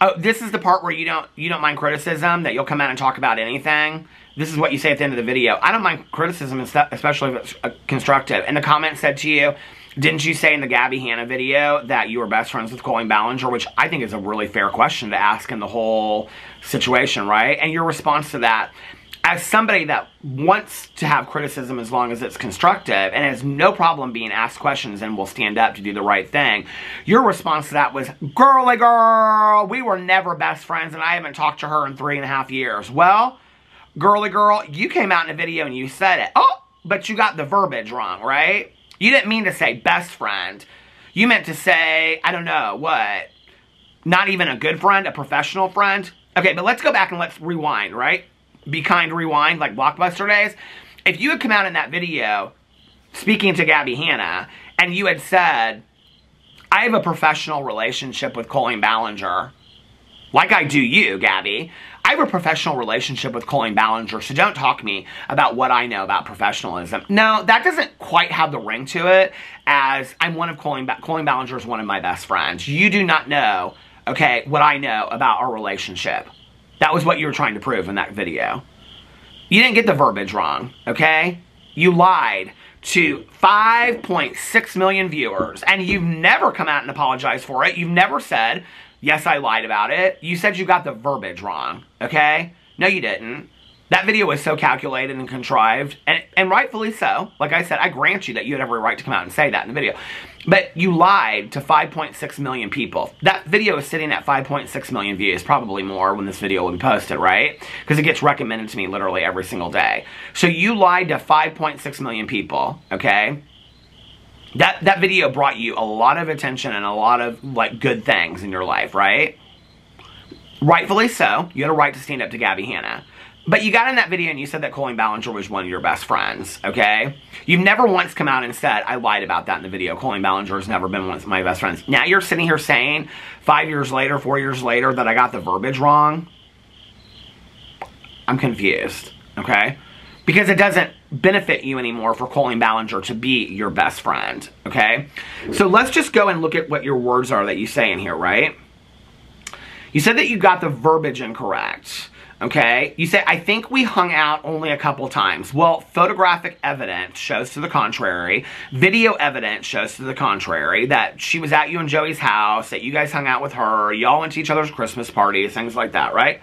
Oh, this is the part where you don't mind criticism, that you'll come out and talk about anything. This is what you say at the end of the video. I don't mind criticism, especially if it's constructive. And the comment said to you, didn't you say in the Gabbie Hanna video that you were best friends with Colleen Ballinger? Which I think is a really fair question to ask in the whole situation, right? And your response to that, as somebody that wants to have criticism as long as it's constructive and has no problem being asked questions and will stand up to do the right thing, your response to that was, girly girl, we were never best friends and I haven't talked to her in 3.5 years. Well, girly girl, you came out in a video and you said it. Oh, but you got the verbiage wrong, right? You didn't mean to say best friend. You meant to say, I don't know, what? Not even a good friend, a professional friend? Okay, but let's go back and let's rewind, right? Be kind, rewind, like Blockbuster days. If you had come out in that video speaking to Gabbie Hanna and you had said, I have a professional relationship with Colleen Ballinger, like I do you, Gabbie. I have a professional relationship with Colleen Ballinger, so don't talk to me about what I know about professionalism. No, that doesn't quite have the ring to it as I'm one of Colleen Ballinger is one of my best friends. You do not know, okay, what I know about our relationship. That was what you were trying to prove in that video. You didn't get the verbiage wrong, okay? You lied to 5.6 million viewers, and you've never come out and apologized for it. You've never said, yes, I lied about it. You said you got the verbiage wrong, okay? No, you didn't. That video was so calculated and contrived, and rightfully so. Like I said, I grant you that you had every right to come out and say that in the video. But you lied to 5.6 million people. That video is sitting at 5.6 million views, probably more when this video will be posted, right? Because it gets recommended to me literally every single day. So you lied to 5.6 million people, okay? That video brought you a lot of attention and a lot of, like, good things in your life, right? Rightfully so. You had a right to stand up to Gabbie Hanna. But you got in that video and you said that Colleen Ballinger was one of your best friends, okay? You've never once come out and said, I lied about that in the video. Colleen Ballinger has never been one of my best friends. Now you're sitting here saying 5 years later, 4 years later, that I got the verbiage wrong. I'm confused, okay? Because it doesn't benefit you anymore for Colleen Ballinger to be your best friend, okay? So let's just go and look at what your words are that you say in here, right? You said that you got the verbiage incorrect. Okay? You say, I think we hung out only a couple times. Well, photographic evidence shows to the contrary. Video evidence shows to the contrary that she was at you and Joey's house, that you guys hung out with her, y'all went to each other's Christmas parties, things like that, right?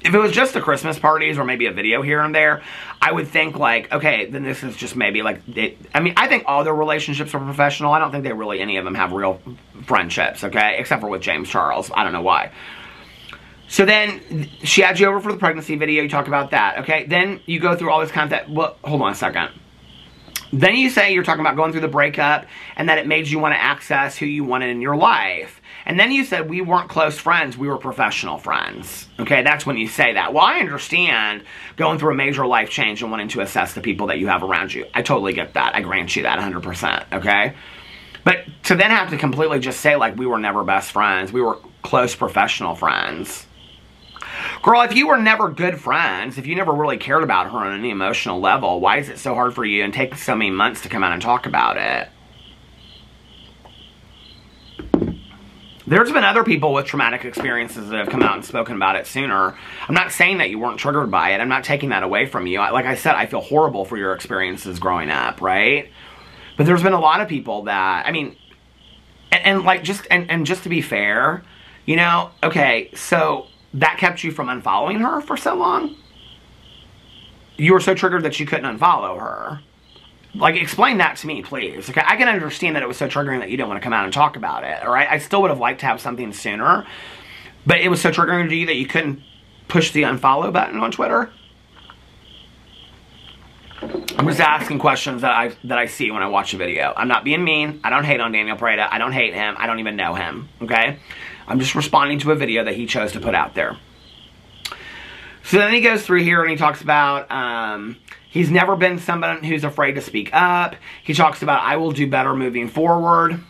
If it was just the Christmas parties or maybe a video here and there, I would think, like, okay, then this is just maybe, like, I mean, I think all their relationships are professional. I don't think they really, any of them have real friendships, okay? Except for with James Charles. I don't know why. So then she had you over for the pregnancy video. You talk about that, okay? Then you go through all this content. Well, hold on a second. Then you say you're talking about going through the breakup and that it made you want to access who you wanted in your life. And then you said we weren't close friends. We were professional friends, okay? That's when you say that. Well, I understand going through a major life change and wanting to assess the people that you have around you. I totally get that. I grant you that 100%, okay? But to then have to completely just say, like, we were never best friends. We were close professional friends. Girl, if you were never good friends, if you never really cared about her on any emotional level, why is it so hard for you and take so many months to come out and talk about it? There's been other people with traumatic experiences that have come out and spoken about it sooner. I'm not saying that you weren't triggered by it. I'm not taking that away from you. Like I said, I feel horrible for your experiences growing up, right? But there's been a lot of people that, I mean, and just to be fair, you know, okay, so that kept you from unfollowing her for so long? You were so triggered that you couldn't unfollow her. Like, explain that to me, please. Okay, I can understand that it was so triggering that you didn't want to come out and talk about it, all right? I still would have liked to have something sooner, but it was so triggering to you that you couldn't push the unfollow button on Twitter? I'm just asking questions that I see when I watch a video. I'm not being mean. I don't hate on Daniel Preda. I don't hate him. I don't even know him, okay? I'm just responding to a video that he chose to put out there. So then he goes through here and he talks about he's never been someone who's afraid to speak up. He talks about, I will do better moving forward.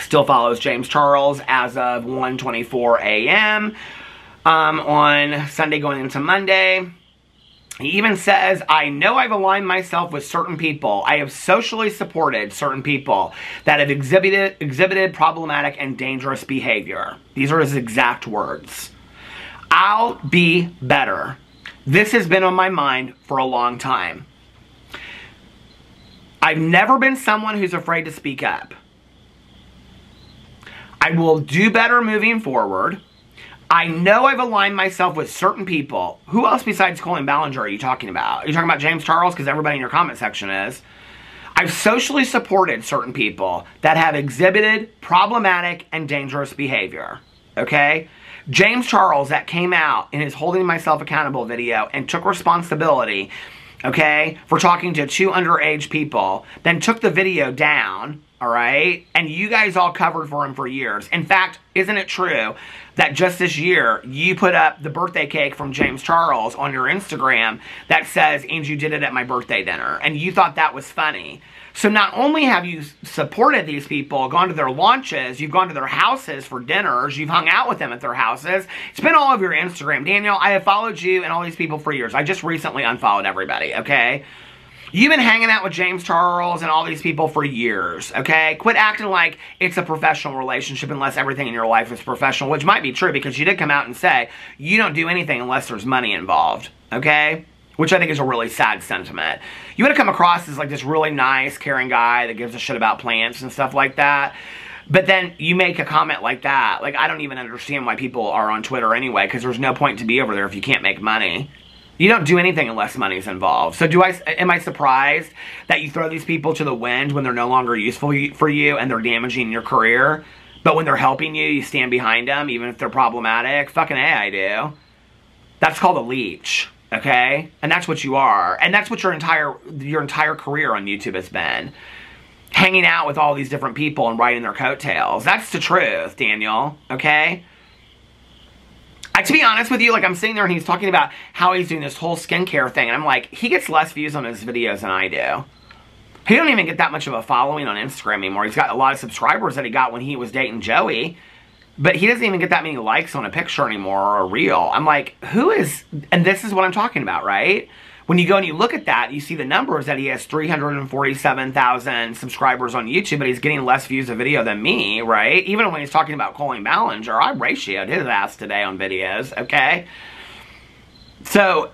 Still follows James Charles as of 1:24 a.m. On Sunday going into Monday. He even says, I know I've aligned myself with certain people. I have socially supported certain people that have exhibited problematic and dangerous behavior. These are his exact words. I'll be better. This has been on my mind for a long time. I've never been someone who's afraid to speak up. I will do better moving forward. I know I've aligned myself with certain people. Who else besides Colleen Ballinger are you talking about? Are you talking about James Charles? Because everybody in your comment section is. I've socially supported certain people that have exhibited problematic and dangerous behavior. Okay? James Charles that came out in his Holding Myself Accountable video and took responsibility, okay, for talking to two underage people, then took the video down. All right? And you guys all covered for him for years. In fact, isn't it true that just this year you put up the birthday cake from James Charles on your Instagram that says, and you did it at my birthday dinner, and you thought that was funny? So not only have you supported these people, gone to their launches, you've gone to their houses for dinners, you've hung out with them at their houses. It's been all over your Instagram. Daniel, I have followed you and all these people for years. I just recently unfollowed everybody, okay? You've been hanging out with James Charles and all these people for years, okay? Quit acting like it's a professional relationship unless everything in your life is professional, which might be true because you did come out and say you don't do anything unless there's money involved, okay? Which I think is a really sad sentiment. You want to come across as like this really nice, caring guy that gives a shit about plants and stuff like that. But then you make a comment like that. Like, I don't even understand why people are on Twitter anyway because there's no point to be over there if you can't make money. You don't do anything unless money's involved. So am I surprised that you throw these people to the wind when they're no longer useful for you and they're damaging your career? But when they're helping you, you stand behind them even if they're problematic? Fucking A, I do. That's called a leech, okay? And that's what you are. And that's what your entire career on YouTube has been. Hanging out with all these different people and riding their coattails. That's the truth, Daniel, okay? To be honest with you, like, I'm sitting there and he's talking about how he's doing this whole skincare thing. And I'm like, he gets less views on his videos than I do. He don't even get that much of a following on Instagram anymore. He's got a lot of subscribers that he got when he was dating Joey. But he doesn't even get that many likes on a picture anymore or a reel. I'm like, who is... And this is what I'm talking about, right? When you go and you look at that, you see the numbers that he has 347,000 subscribers on YouTube, but he's getting less views of video than me, right? Even when he's talking about Colleen Ballinger, I ratioed his ass today on videos, okay? So,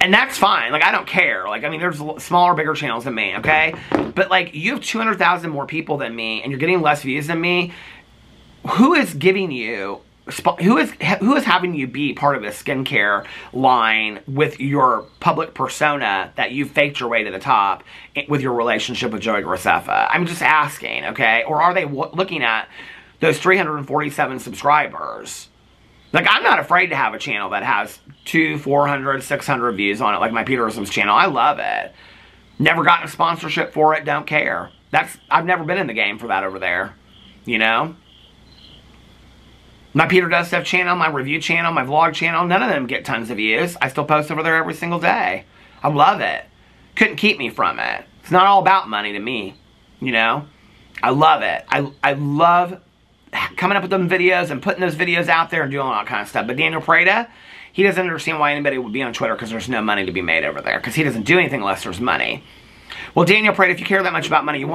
and that's fine. Like, I don't care. Like, I mean, there's smaller, bigger channels than me, okay? But, like, you have 200,000 more people than me, and you're getting less views than me. Who is giving you... Who is having you be part of a skincare line with your public persona that you faked your way to the top with your relationship with Joey Graceffa? I'm just asking, okay? Or are they looking at those 347 subscribers? Like, I'm not afraid to have a channel that has 200, 400, 600 views on it, like my Peterisms channel. I love it. Never gotten a sponsorship for it. Don't care. I've never been in the game for that over there, you know? My Peter Does Stuff channel, my review channel, my vlog channel, none of them get tons of views. I still post over there every single day. I love it. Couldn't keep me from it. It's not all about money to me, you know? I love it. I love coming up with them videos and putting those videos out there and doing all that kind of stuff. But Daniel Preda, he doesn't understand why anybody would be on Twitter because there's no money to be made over there because he doesn't do anything unless there's money. Well, Daniel Preda, if you care that much about money, you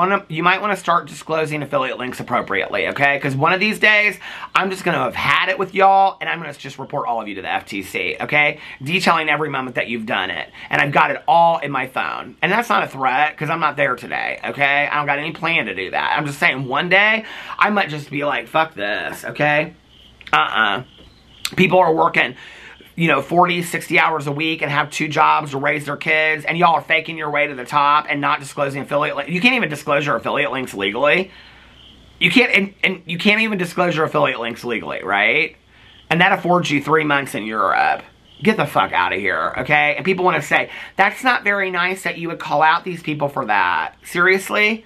might want to start disclosing affiliate links appropriately, okay? Because one of these days, I'm just going to have had it with y'all, and I'm going to just report all of you to the FTC, okay? Detailing every moment that you've done it. And I've got it all in my phone. And that's not a threat, because I'm not there today, okay? I don't got any plan to do that. I'm just saying one day, I might just be like, fuck this, okay? People are working... you know, 40, 60 hours a week and have 2 jobs to raise their kids, and y'all are faking your way to the top and not disclosing affiliate links. You can't even disclose your affiliate links legally. You can't, and you can't even disclose your affiliate links legally, right? And that affords you 3 months in Europe. Get the fuck out of here, okay? And people want to say, that's not very nice that you would call out these people for that. Seriously?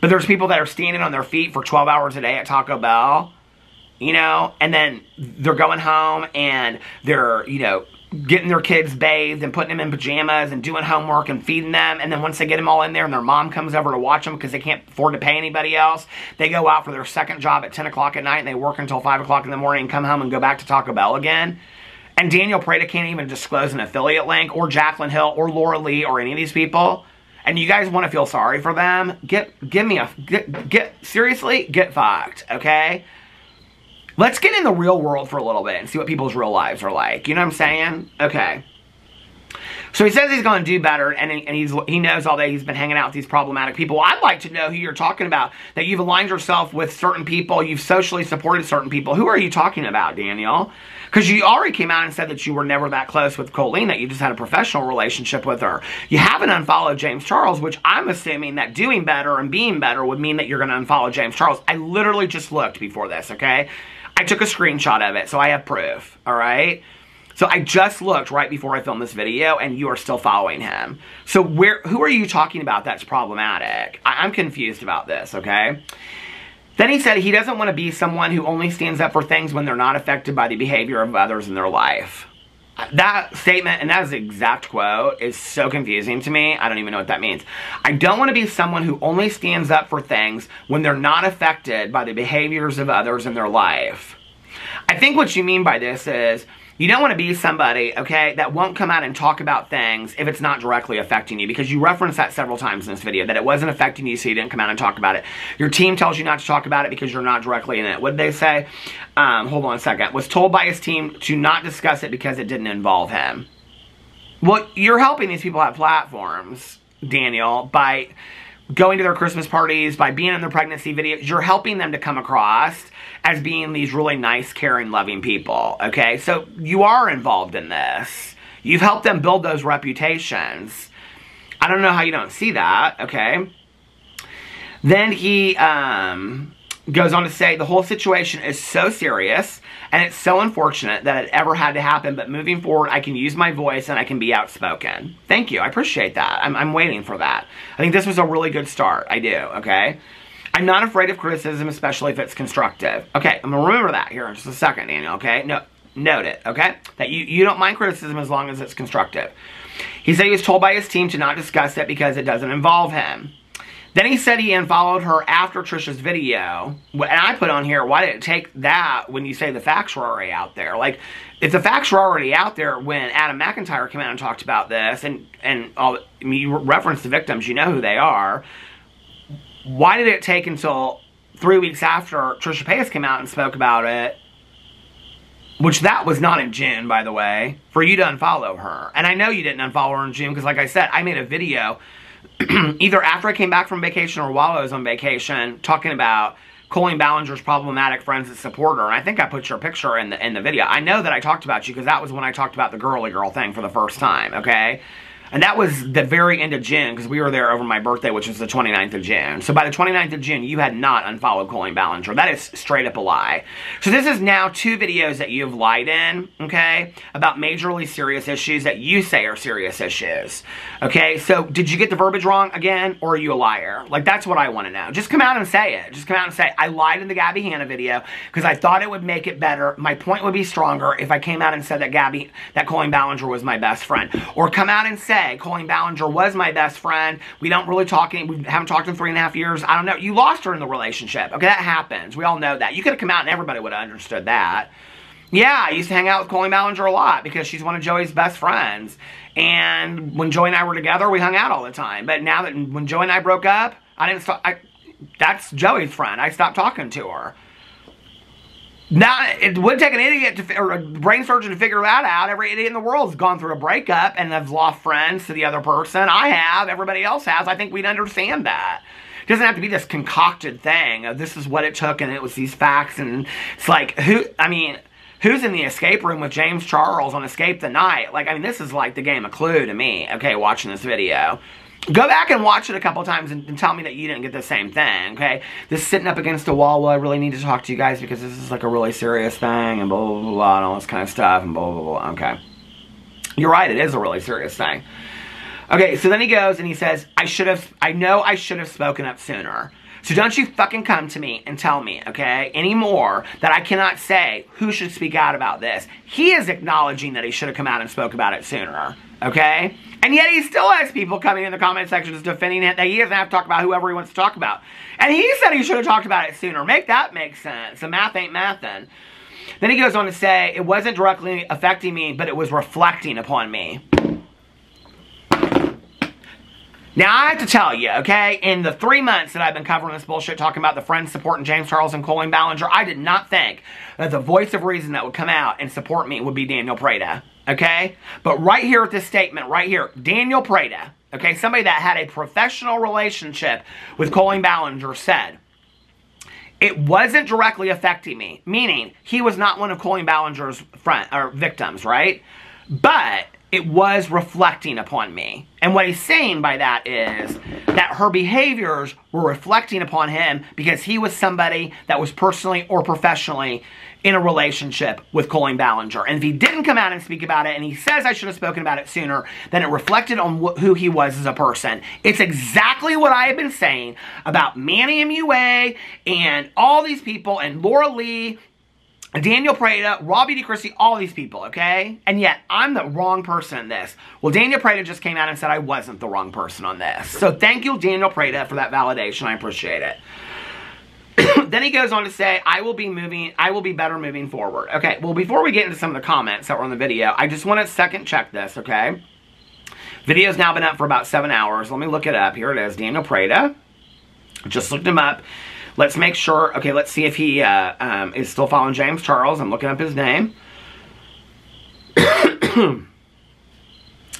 But there's people that are standing on their feet for 12 hours a day at Taco Bell. You know, and then they're going home and they're, you know, getting their kids bathed and putting them in pajamas and doing homework and feeding them. And then once they get them all in there and their mom comes over to watch them because they can't afford to pay anybody else, they go out for their second job at 10 o'clock at night and they work until 5 o'clock in the morning and come home and go back to Taco Bell again. And Daniel Preda can't even disclose an affiliate link or Jaclyn Hill or Laura Lee or any of these people. And you guys want to feel sorry for them? Seriously, get fucked, okay? Let's get in the real world for a little bit and see what people's real lives are like. You know what I'm saying? Okay. So he says he's going to do better, and he knows all day he's been hanging out with these problematic people. Well, I'd like to know who you're talking about, that you've aligned yourself with certain people, you've socially supported certain people. Who are you talking about, Daniel? Because you already came out and said that you were never that close with Colleen, that you just had a professional relationship with her. You haven't unfollowed James Charles, which I'm assuming that doing better and being better would mean that you're going to unfollow James Charles. I literally just looked before this, okay? I took a screenshot of it, so I have proof, all right? So I just looked right before I filmed this video, and you are still following him. So who are you talking about that's problematic? I'm confused about this, okay? Then he said he doesn't want to be someone who only stands up for things when they're not affected by the behavior of others in their life. That statement, and that is the exact quote, is so confusing to me. I don't even know what that means. I don't want to be someone who only stands up for things when they're not affected by the behaviors of others in their life. I think what you mean by this is you don't want to be somebody, okay, that won't come out and talk about things if it's not directly affecting you, because you referenced that several times in this video, that it wasn't affecting you, so you didn't come out and talk about it. Your team tells you not to talk about it because you're not directly in it. What did they say? Hold on a second. Was told by his team to not discuss it because it didn't involve him. Well, you're helping these people have platforms, Daniel, by going to their Christmas parties, by being in their pregnancy videos. You're helping them to come across as being these really nice, caring, loving people, okay? So you are involved in this. You've helped them build those reputations. I don't know how you don't see that, okay? Then he goes on to say, the whole situation is so serious and it's so unfortunate that it ever had to happen, but moving forward, I can use my voice and I can be outspoken. Thank you. I appreciate that. I'm waiting for that. I think this was a really good start. I do, okay? I'm not afraid of criticism, especially if it's constructive. Okay, I'm going to remember that here in just a second, Daniel, okay? Note it, okay? That you don't mind criticism as long as it's constructive. He said he was told by his team to not discuss it because it doesn't involve him. Then he said he unfollowed her after Trisha's video. And I put on here, why did it take that when you say the facts were already out there? Like, if the facts were already out there when Adam McIntyre came out and talked about this, and all, I mean, you referenced the victims, you know who they are. Why did it take until 3 weeks after Trisha Paytas came out and spoke about it which that was not in June, by the way, for you to unfollow her. And I know you didn't unfollow her in June because, like I said, I made a video either after I came back from vacation or while I was on vacation talking about Colleen Ballinger's problematic friends that support her. And I think I put your picture in the video. I know that I talked about you because that was when I talked about the girly girl thing for the first time, okay? And that was the very end of June because we were there over my birthday, which is the 29th of June. So by the 29th of June, you had not unfollowed Colleen Ballinger. That is straight up a lie. So this is now 2 videos that you've lied in, okay, about majorly serious issues that you say are serious issues, okay? So did you get the verbiage wrong again, or are you a liar? Like, that's what I want to know. Just come out and say it. Just come out and say, I lied in the Gabbie Hanna video because I thought it would make it better. My point would be stronger if I came out and said that Colleen Ballinger was my best friend. Or come out and say, Colleen Ballinger was my best friend. We don't really talk, we haven't talked in 3.5 years. I don't know. You lost her in the relationship. Okay, that happens. We all know that. You could have come out and everybody would have understood that. Yeah, I used to hang out with Colleen Ballinger a lot because she's one of Joey's best friends. And when Joey and I were together, we hung out all the time. But now that when Joey and I broke up, I didn't stop. That's Joey's friend. I stopped talking to her. Now, it wouldn't take an idiot or a brain surgeon to figure that out. Every idiot in the world's gone through a breakup and have lost friends to the other person. I have. Everybody else has. I think we'd understand that. It doesn't have to be this concocted thing of this is what it took and it was these facts. And it's like, who, I mean, who's in the escape room with James Charles on Escape the Night? Like, I mean, this is like the game of Clue to me, okay, watching this video. Go back and watch it a couple times and tell me that you didn't get the same thing, okay? This sitting up against a wall, well, I really need to talk to you guys because this is like a really serious thing and blah, blah, blah, blah, and all this kind of stuff and blah, blah, blah, okay. You're right, it is a really serious thing. Okay, so then he goes and he says, I know I should have spoken up sooner. So don't you fucking come to me and tell me, okay, anymore that I cannot say who should speak out about this. He is acknowledging that he should have come out and spoke about it sooner, okay? And yet he still has people coming in the comment sections defending it that he doesn't have to talk about whoever he wants to talk about. And he said he should have talked about it sooner. Make that make sense. The math ain't mathin'. Then he goes on to say, it wasn't directly affecting me, but it was reflecting upon me. Now, I have to tell you, okay, in the 3 months that I've been covering this bullshit, talking about the friends supporting James Charles and Colleen Ballinger, I did not think that the voice of reason that would come out and support me would be Daniel Preda, okay? But right here at this statement, right here, Daniel Preda, okay, somebody that had a professional relationship with Colleen Ballinger said, it wasn't directly affecting me, meaning he was not one of Colleen Ballinger's victims, right? But it was reflecting upon me. And what he's saying by that is that her behaviors were reflecting upon him because he was somebody that was personally or professionally in a relationship with Colleen Ballinger. And if he didn't come out and speak about it, and he says I should have spoken about it sooner, then it reflected on who he was as a person. It's exactly what I have been saying about Manny MUA and all these people and Laura Lee, Daniel Preda, Robbie D. Christie, all these people, okay? And yet, I'm the wrong person in this. Well, Daniel Preda just came out and said I wasn't the wrong person on this. So thank you, Daniel Preda, for that validation. I appreciate it. Then he goes on to say, I will be better moving forward. Okay, well, before we get into some of the comments that were on the video, I just want to second check this, okay? Video's now been up for about 7 hours. Let me look it up. Here it is, Daniel Preda. Just looked him up. Let's make sure, okay, let's see if he is still following James Charles. I'm looking up his name.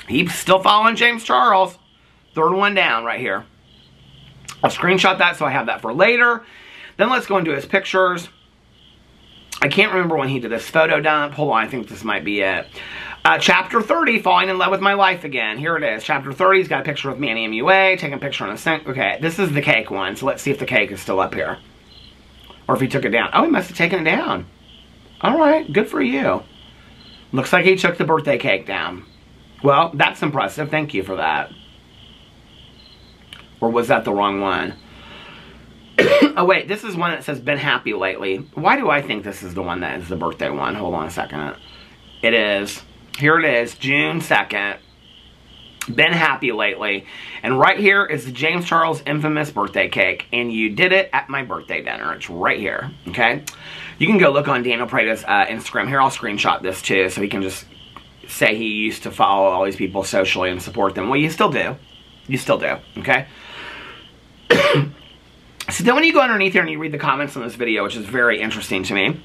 He's still following James Charles. Third one down right here. I'll screenshot that so I have that for later. Then let's go into his pictures. I can't remember when he did this photo dump. Hold on, I think this might be it. Chapter 30, Falling in Love with My Life Again. Here it is. Chapter 30, he's got a picture with Manny MUA, taking a picture on a sink. Okay, this is the cake one, so let's see if the cake is still up here. Or if he took it down. Oh, he must have taken it down. All right, good for you. Looks like he took the birthday cake down. Well, that's impressive. Thank you for that. Or was that the wrong one? Oh, wait, this is one that says, Been Happy Lately. Why do I think this is the one that is the birthday one? Hold on a second. It is. Here it is, June 2nd. Been happy lately. And right here is the James Charles infamous birthday cake. And you did it at my birthday dinner. It's right here, okay? You can go look on Daniel Preda's Instagram. Here, I'll screenshot this too so he can just say he used to follow all these people socially and support them. Well, you still do. You still do, okay? So then when you go underneath here and you read the comments on this video, which is very interesting to me,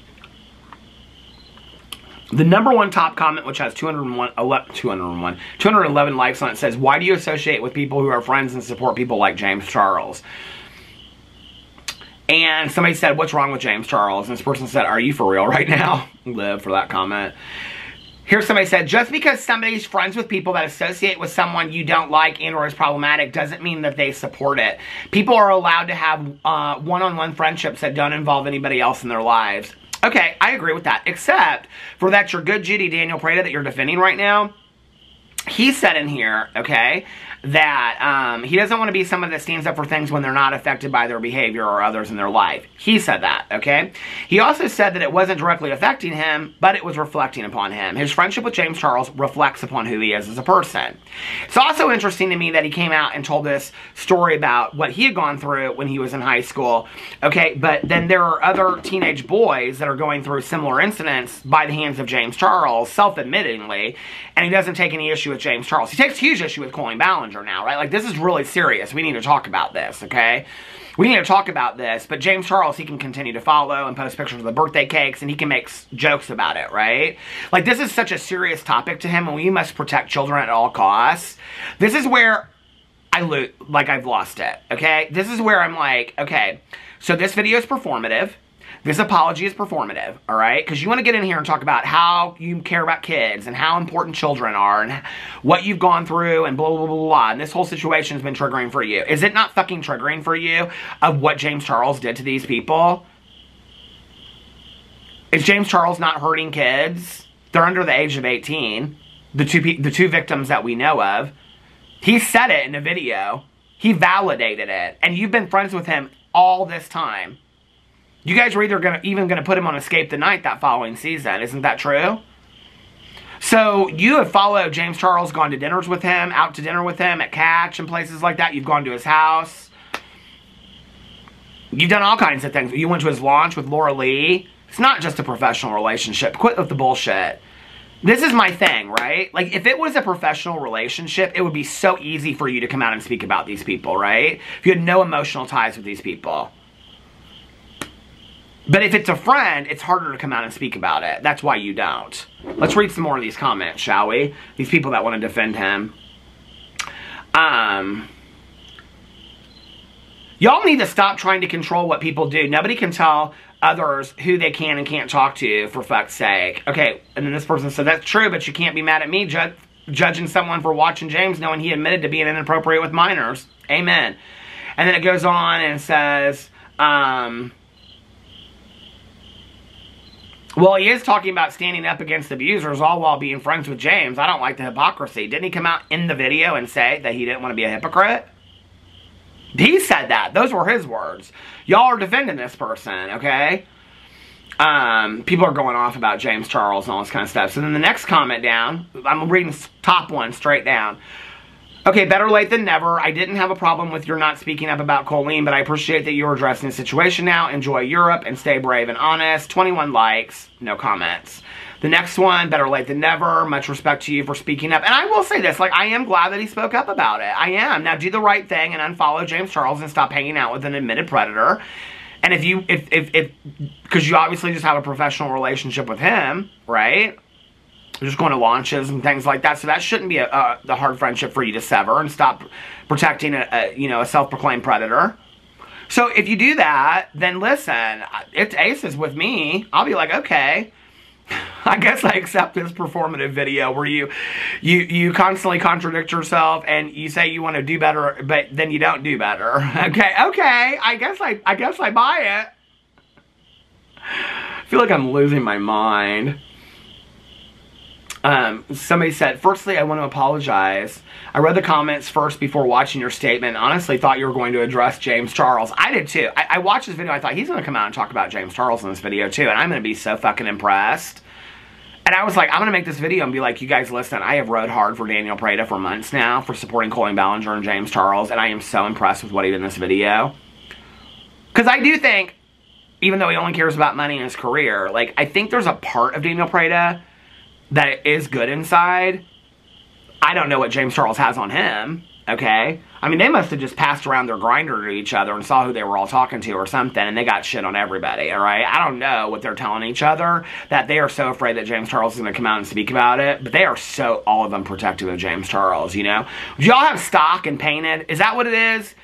The #1 top comment, which has 211 likes on it, says, "Why do you associate with people who are friends and support people like James Charles?" And somebody said, "What's wrong with James Charles?" And this person said, "Are you for real right now?" Live for that comment. Here somebody said, "Just because somebody's friends with people that associate with someone you don't like and or is problematic doesn't mean that they support it. People are allowed to have one-on-one friendships that don't involve anybody else in their lives." Okay, I agree with that, except for that your good Judy, Daniel Preda, that you're defending right now, he said in here, okay, that he doesn't want to be someone that stands up for things when they're not affected by their behavior or others in their life. He said that, okay? He also said that it wasn't directly affecting him, but it was reflecting upon him. His friendship with James Charles reflects upon who he is as a person. It's also interesting to me that he came out and told this story about what he had gone through when he was in high school, okay? But then there are other teenage boys that are going through similar incidents by the hands of James Charles, self-admittingly, and he doesn't take any issue with James Charles. He takes huge issue with Colleen Ballinger now, right? Like, this is really serious. We need to talk about this, okay? We need to talk about this, but James Charles, he can continue to follow and post pictures of the birthday cakes, and he can make jokes about it, right? Like, this is such a serious topic to him, and we must protect children at all costs. This is where I've lost it, okay? This is where I'm like, okay, so this video is performative. This apology is performative, all right? Because you want to get in here and talk about how you care about kids and how important children are and what you've gone through and blah, blah, blah, blah. And this whole situation's been triggering for you. Is it not fucking triggering for you of what James Charles did to these people? Is James Charles not hurting kids? They're under the age of 18, the two victims that we know of. He said it in a video. He validated it. And you've been friends with him all this time. You guys were either even gonna put him on Escape the Night that following season. Isn't that true? So you have followed James Charles, gone to dinners with him, out to dinner with him, at Catch and places like that. You've gone to his house. You've done all kinds of things. You went to his launch with Laura Lee. It's not just a professional relationship. Quit with the bullshit. This is my thing, right? Like, if it was a professional relationship, it would be so easy for you to come out and speak about these people, right? If you had no emotional ties with these people. But if it's a friend, it's harder to come out and speak about it. That's why you don't. Let's read some more of these comments, shall we? These people that want to defend him. Y'all need to stop trying to control what people do. Nobody can tell others who they can and can't talk to, for fuck's sake. Okay, and then this person said, "That's true, but you can't be mad at me judging someone for watching James knowing he admitted to being inappropriate with minors." Amen. And then it goes on and says, "Well, he is talking about standing up against abusers all while being friends with James. I don't like the hypocrisy." Didn't he come out in the video and say that he didn't want to be a hypocrite? He said that. Those were his words. Y'all are defending this person, okay? People are going off about James Charles and all this kind of stuff. So then the next comment down, I'm reading top one straight down. "Okay, better late than never. I didn't have a problem with your not speaking up about Colleen, but I appreciate that you're addressing the situation now. Enjoy Europe and stay brave and honest." 21 likes, no comments. The next one, "Better late than never. Much respect to you for speaking up." And I will say this, like, I am glad that he spoke up about it. I am. Now do the right thing and unfollow James Charles and stop hanging out with an admitted predator. And if you, because you obviously just have a professional relationship with him, right? You're just going to launches and things like that, so that shouldn't be the hard friendship for you to sever and stop protecting a self-proclaimed predator. So if you do that, then listen, it's aces with me. I'll be like, okay, I guess I accept this performative video where you constantly contradict yourself and you say you want to do better, but then you don't do better. Okay, I guess I buy it. I feel like I'm losing my mind. Somebody said, "Firstly, I want to apologize. I read the comments first before watching your statement. Honestly, thought you were going to address James Charles." I did too. I watched this video. I thought he's going to come out and talk about James Charles in this video too. And I'm going to be so fucking impressed. And I was like, I'm going to make this video and be like, you guys, listen, I have rode hard for Daniel Preda for months now for supporting Colleen Ballinger and James Charles. And I am so impressed with what he did in this video. Because I do think, even though he only cares about money and his career, like, I think there's a part of Daniel Preda that is good inside. I don't know what James Charles has on him. okay? I mean, they must have just passed around their grinder to each other and saw who they were all talking to or something, and they got shit on everybody, all right? I don't know what they're telling each other, that they are so afraid that James Charles is going to come out and speak about it, but they are so, all of them, protective of James Charles, you know? Do y'all have stock in Painted? Is that what it is?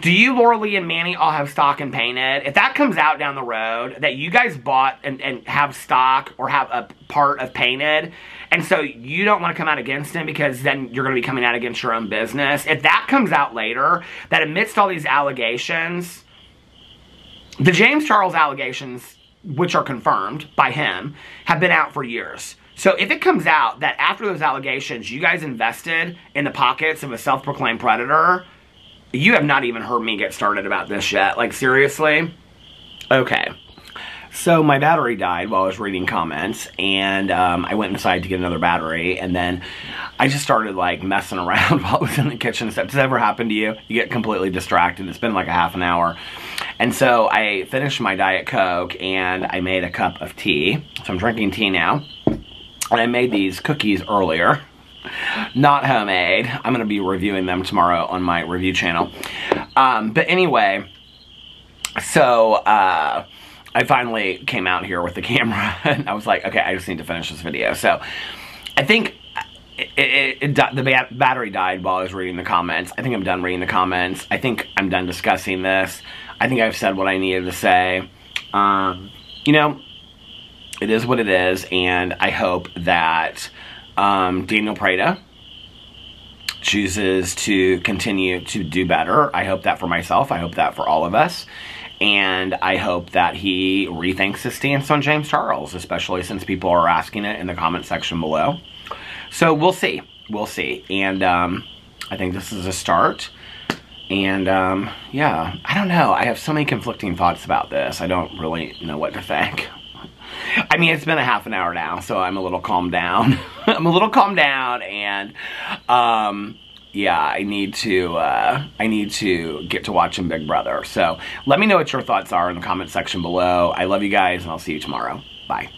Do you, Laura Lee and Manny, all have stock in Painted? If that comes out down the road, that you guys bought and have stock or have a part of Painted, and so you don't want to come out against him because then you're going to be coming out against your own business. If that comes out later, that amidst all these allegations, the James Charles allegations, which are confirmed by him, have been out for years. So if it comes out that after those allegations, you guys invested in the pockets of a self-proclaimed predator, you have not even heard me get started about this yet. Like, seriously? Okay. So, my battery died while I was reading comments, and I went inside to get another battery, and then I just started, like, messing around while I was in the kitchen. Stuff. Does that ever happen to you? You get completely distracted. It's been, like, a half an hour. And so, I finished my Diet Coke, and I made a cup of tea. So, I'm drinking tea now. And I made these cookies earlier. Not homemade. I'm going to be reviewing them tomorrow on my review channel. But anyway, so I finally came out here with the camera and I was like, okay, I just need to finish this video. So I think the battery died while I was reading the comments. I think I'm done reading the comments. I think I'm done discussing this. I think I've said what I needed to say. You know, it is what it is, and I hope that Daniel Preda chooses to continue to do better. I hope that for myself. I hope that for all of us. And I hope that he rethinks his stance on James Charles, especially since people are asking it in the comment section below. So we'll see. We'll see. And I think this is a start. And yeah, I don't know. I have so many conflicting thoughts about this. I don't really know what to think. I mean, it's been a half an hour now, so I'm a little calmed down. I'm a little calmed down, and, yeah, I need to get to watching Big Brother. So let me know what your thoughts are in the comment section below. I love you guys, and I'll see you tomorrow. Bye.